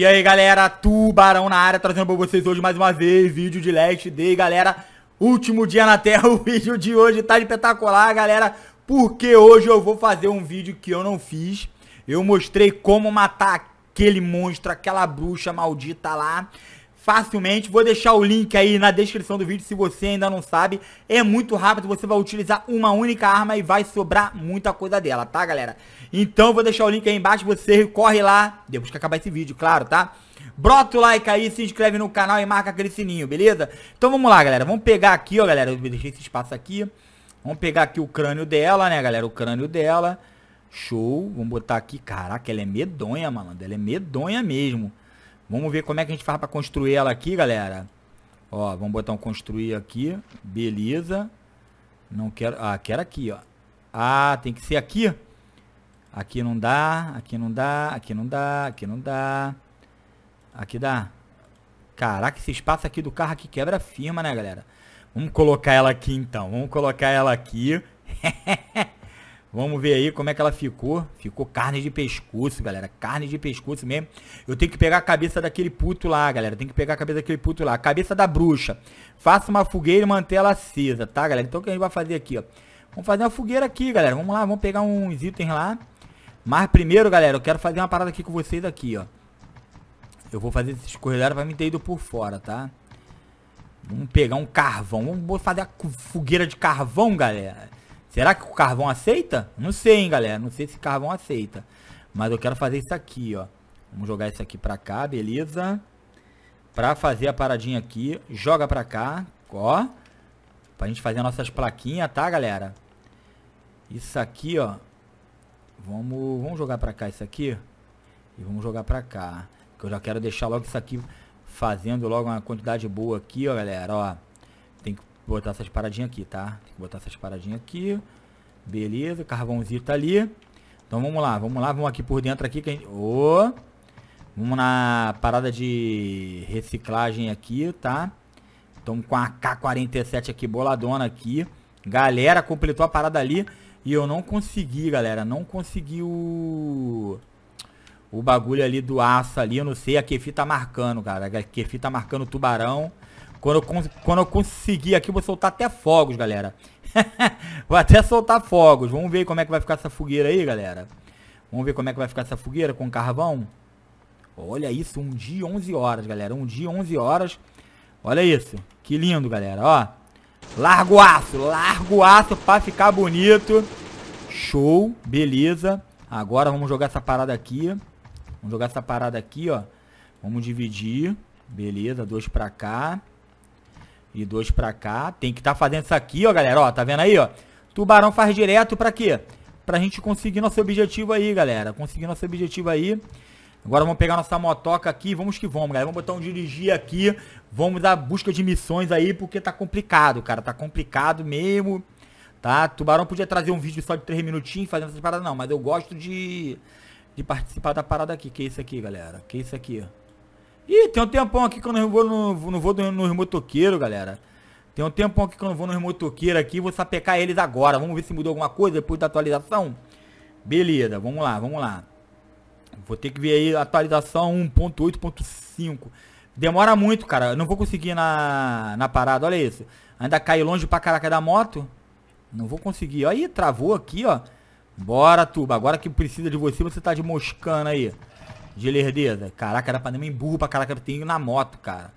E aí galera, Tubarão na área, trazendo pra vocês hoje mais uma vez vídeo de Last Day, galera. Último dia na Terra, o vídeo de hoje tá espetacular, galera. Porque hoje eu vou fazer um vídeo que eu não fiz. Eu mostrei como matar aquele monstro, aquela bruxa maldita lá, facilmente. Vou deixar o link aí na descrição do vídeo, se você ainda não sabe. É muito rápido, você vai utilizar uma única arma e vai sobrar muita coisa dela, tá galera? Então vou deixar o link aí embaixo, você corre lá, depois que acabar esse vídeo, claro, tá? Brota o like aí, se inscreve no canal e marca aquele sininho, beleza? Então vamos lá, galera, vamos pegar aqui, ó, galera, eu deixei esse espaço aqui. Vamos pegar aqui o crânio dela, né, galera, o crânio dela. Show, vamos botar aqui, caraca, ela é medonha, malandro, ela é medonha mesmo. Vamos ver como é que a gente faz pra construir ela aqui, galera. Ó, vamos botar um construir aqui. Beleza. Não quero... Ah, quero aqui, ó. Ah, tem que ser aqui. Aqui não dá. Aqui não dá. Aqui não dá. Aqui não dá. Aqui dá. Caraca, esse espaço aqui do carro aqui quebra firma, né, galera? Vamos colocar ela aqui, então. Vamos colocar ela aqui. Vamos ver aí como é que ela ficou. Ficou carne de pescoço, galera. Carne de pescoço mesmo. Eu tenho que pegar a cabeça daquele puto lá, galera. Tem que pegar a cabeça daquele puto lá. A cabeça da bruxa. Faça uma fogueira e manter ela acesa, tá, galera? Então o que a gente vai fazer aqui, ó. Vamos fazer uma fogueira aqui, galera. Vamos lá, vamos pegar uns itens lá. Mas primeiro, galera, eu quero fazer uma parada aqui com vocês aqui, ó. Eu vou fazer esses corredores, vai me ter ido por fora, tá? Vamos pegar um carvão. Vamos fazer a fogueira de carvão, galera. Será que o carvão aceita? Não sei, hein, galera. Não sei se carvão aceita. Mas eu quero fazer isso aqui, ó. Vamos jogar isso aqui pra cá, beleza? Pra fazer a paradinha aqui. Joga pra cá, ó. Pra gente fazer nossas plaquinhas, tá, galera? Isso aqui, ó. Vamos jogar pra cá isso aqui. E vamos jogar pra cá. Que eu já quero deixar logo isso aqui fazendo logo uma quantidade boa aqui, ó, galera, ó. Tem que botar essas paradinhas aqui, tá? Tem que botar essas paradinhas aqui. Beleza, carvãozinho tá ali. Então vamos lá, vamos lá. Vamos aqui por dentro aqui que a gente... Oh. Vamos na parada de reciclagem aqui, tá? Estamos com a K47 aqui, boladona aqui. Galera, completou a parada ali. E eu não consegui, galera. Não consegui o bagulho ali do aço ali. Eu não sei, a Kefi tá marcando, cara. A Kefi tá marcando o tubarão. Quando eu conseguir aqui, eu vou soltar até fogos, galera. Vou até soltar fogos. Vamos ver como é que vai ficar essa fogueira aí, galera. Vamos ver como é que vai ficar essa fogueira com carvão. Olha isso, um dia 11 horas, galera. Um dia 11 horas. Olha isso. Que lindo, galera. Ó. Largo o aço pra ficar bonito. Show. Beleza. Agora vamos jogar essa parada aqui. Vamos jogar essa parada aqui, ó. Vamos dividir. Beleza, 2 pra cá. E 2 pra cá. Tem que estar fazendo isso aqui, ó, galera. Ó, tá vendo aí, ó? Tubarão faz direto pra quê? Pra gente conseguir nosso objetivo aí, galera. Conseguir nosso objetivo aí. Agora vamos pegar nossa motoca aqui. Vamos que vamos, galera. Vamos botar um dirigir aqui. Vamos dar busca de missões aí, porque tá complicado, cara. Tá complicado mesmo. Tá? Tubarão podia trazer um vídeo só de 3 minutinhos fazendo essas paradas, não. Mas eu gosto de participar da parada aqui. Que é isso aqui, galera? Que é isso aqui, ó? Ih, tem um tempão aqui que eu não vou no motoqueiro, galera. Tem um tempão aqui que eu não vou no motoqueiro aqui. Vou sapecar eles agora. Vamos ver se mudou alguma coisa depois da atualização. Beleza, vamos lá, vamos lá. Vou ter que ver aí a atualização 1.8.5. Demora muito, cara. Eu não vou conseguir na parada, olha isso. Ainda cai longe pra caraca da moto. Não vou conseguir. Aí, travou aqui, ó. Bora, Tuba. Agora que precisa de você, você tá de moscana aí. De lerdeza. Caraca, era pra nem burro pra caraca. Eu tenho na moto, cara.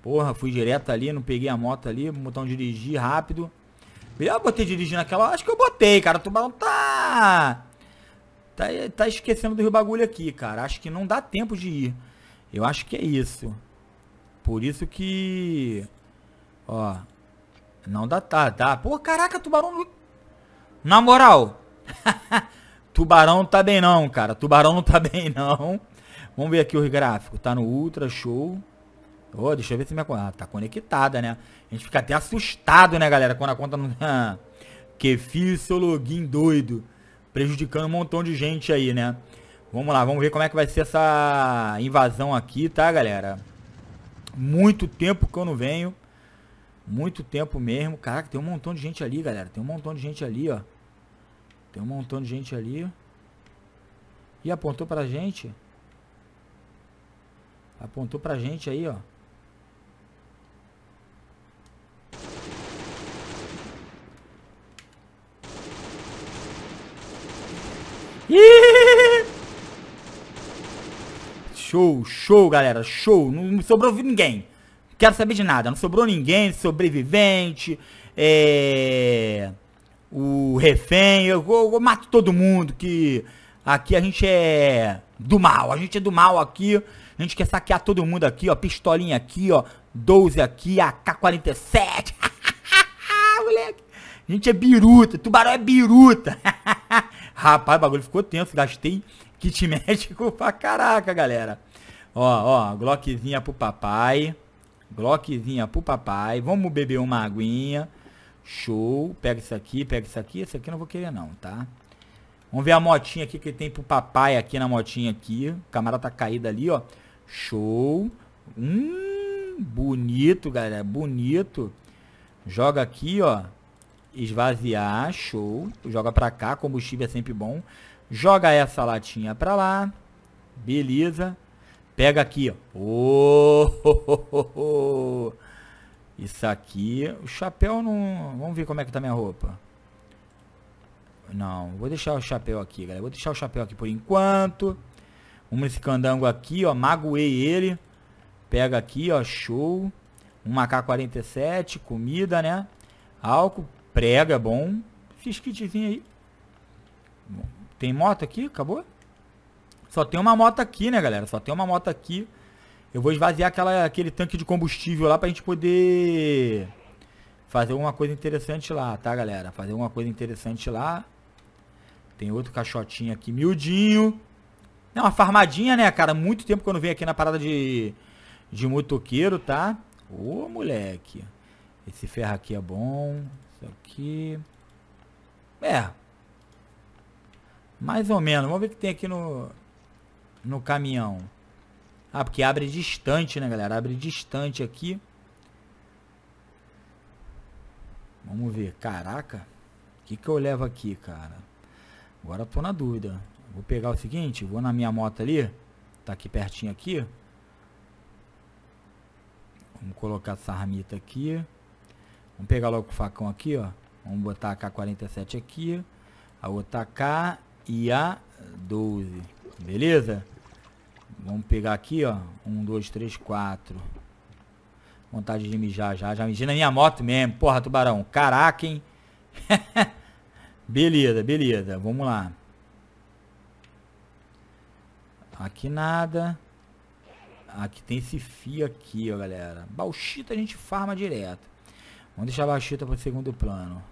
Porra, fui direto ali. Não peguei a moto ali. Botão dirigir rápido. Eu botei dirigir naquela... Acho que eu botei, cara. O tubarão tá esquecendo do bagulho aqui, cara. Acho que não dá tempo de ir. Eu acho que é isso. Por isso que... Ó. Não dá... Tá. Pô, caraca, tubarão... Na moral. Tubarão tá bem não, cara. Tubarão não tá bem não. Vamos ver aqui os gráficos. Tá no Ultra, show. Ó, deixa eu ver se minha conta... Ah, tá conectada, né? A gente fica até assustado, né, galera? Quando a conta não... Que fio seu login doido. Prejudicando um montão de gente aí, né? Vamos lá, vamos ver como é que vai ser essa invasão aqui, tá, galera? Muito tempo que eu não venho. Muito tempo mesmo. Caraca, tem um montão de gente ali, galera. Tem um montão de gente ali, ó. Tem um montão de gente ali. E apontou pra gente... Apontou pra gente aí, ó. Show, show, galera, show. Não sobrou ninguém. Não quero saber de nada. Não sobrou ninguém. Sobrevivente. O refém. Eu mato todo mundo que... Aqui a gente é do mal. A gente é do mal aqui. A gente quer saquear todo mundo aqui, ó. Pistolinha aqui, ó. 12 aqui. AK-47. Moleque. A gente é biruta. Tubarão é biruta. Rapaz, o bagulho ficou tenso. Gastei kit médico pra caraca, galera. Ó, ó. Glockzinha pro papai. Glockzinha pro papai. Vamos beber uma aguinha. Show. Pega isso aqui, pega isso aqui. Isso aqui eu não vou querer não, tá? Vamos ver a motinha aqui que tem pro papai aqui na motinha aqui. O camarada tá caído ali, ó. Show. Bonito, galera. Bonito. Joga aqui, ó. Esvaziar. Show. Joga pra cá. Combustível é sempre bom. Joga essa latinha pra lá. Beleza. Pega aqui, ó. Isso aqui. O chapéu não... Vamos ver como é que tá minha roupa. Não, vou deixar o chapéu aqui, galera. Vou deixar o chapéu aqui por enquanto. Vamos nesse candango aqui, ó. Magoei ele. Pega aqui, ó. Show. Um AK-47. Comida, né? Álcool. Prega, é bom. Esses kitzinhos aí. Tem moto aqui? Acabou? Só tem uma moto aqui, né, galera? Só tem uma moto aqui. Eu vou esvaziar aquele tanque de combustível lá pra gente poder... fazer alguma coisa interessante lá, tá, galera? Fazer alguma coisa interessante lá. Tem outro caixotinho aqui, miudinho. É uma farmadinha, né, cara? Muito tempo que eu não venho aqui na parada de motoqueiro, tá? Ô, moleque. Esse ferro aqui é bom. Isso aqui... é. Mais ou menos. Vamos ver o que tem aqui no caminhão. Ah, porque abre distante, né, galera? Abre distante aqui. Vamos ver. Caraca. O que que eu levo aqui, cara? Agora eu tô na dúvida. Vou pegar o seguinte. Vou na minha moto ali. Tá aqui pertinho aqui. Vamos colocar essa armita aqui. Vamos pegar logo o facão aqui, ó. Vamos botar a AK-47 aqui. A outra AK e a 12. Beleza? Vamos pegar aqui, ó. 1, 2, 3, 4... Vontade de mijar já. Já mijei na minha moto mesmo. Porra, tubarão. Caraca, hein? Beleza, beleza. Vamos lá. Aqui nada. Aqui tem esse fio aqui, ó, galera. Bauxita a gente farma direto. Vamos deixar a bauxita para o segundo plano.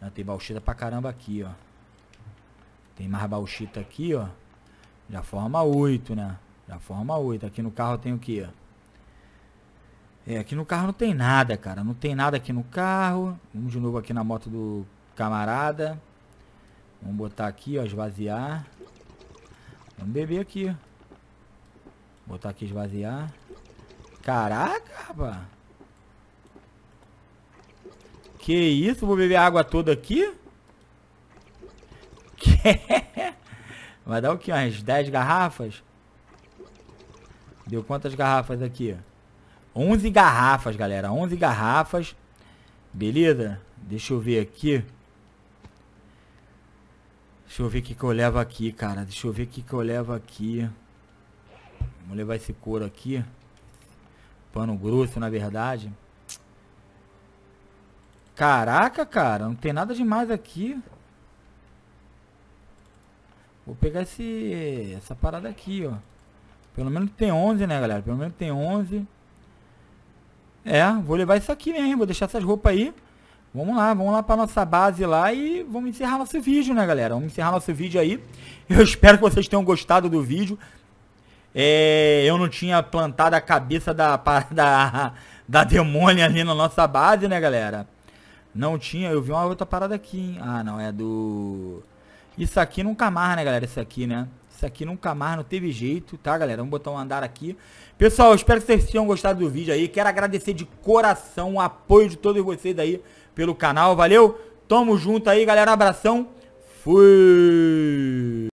Não, tem bauxita pra caramba aqui, ó. Tem mais bauxita aqui, ó. Já forma 8, né? Já forma 8. Aqui no carro tem o quê? É, aqui no carro não tem nada, cara. Não tem nada aqui no carro. Vamos de novo aqui na moto do camarada. Vamos botar aqui, ó, esvaziar. Vamos beber aqui. Botar aqui, esvaziar. Caraca, rapaz. Que isso? Vou beber a água toda aqui? Que... Vai dar o quê? Umas 10 garrafas? Deu quantas garrafas aqui? 11 garrafas, galera. 11 garrafas. Beleza? Deixa eu ver aqui. Deixa eu ver o que que eu levo aqui, cara. Deixa eu ver o que que eu levo aqui. Vamos levar esse couro aqui. Pano grosso, na verdade. Caraca, cara. Não tem nada demais aqui. Vou pegar essa parada aqui, ó. Pelo menos tem 11, né, galera? Pelo menos tem 11. É, vou levar isso aqui mesmo, vou deixar essas roupas aí. Vamos lá pra nossa base lá e vamos encerrar nosso vídeo, né, galera? Vamos encerrar nosso vídeo aí. Eu espero que vocês tenham gostado do vídeo. Eu não tinha plantado a cabeça da demônia ali na nossa base, né, galera? Não tinha, eu vi uma outra parada aqui, hein? Ah, não, é do... Isso aqui nunca mais, né, galera? Isso aqui, né? Isso aqui nunca mais, não teve jeito, tá, galera? Vamos botar um andar aqui. Pessoal, eu espero que vocês tenham gostado do vídeo aí. Quero agradecer de coração o apoio de todos vocês aí pelo canal. Valeu? Tamo junto aí, galera. Abração. Fui!